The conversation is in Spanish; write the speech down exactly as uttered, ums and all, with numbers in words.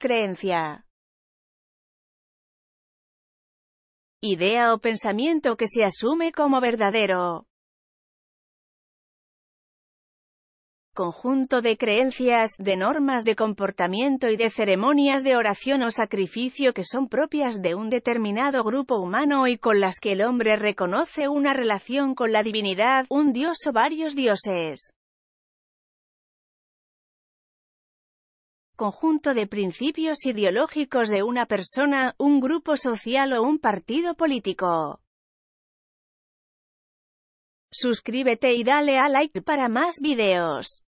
creencia, idea o pensamiento que se asume como verdadero, conjunto de creencias, de normas de comportamiento y de ceremonias de oración o sacrificio que son propias de un determinado grupo humano y con las que el hombre reconoce una relación con la divinidad, un dios o varios dioses. Conjunto de principios ideológicos de una persona, un grupo social o un partido político. Suscríbete y dale a like para más videos.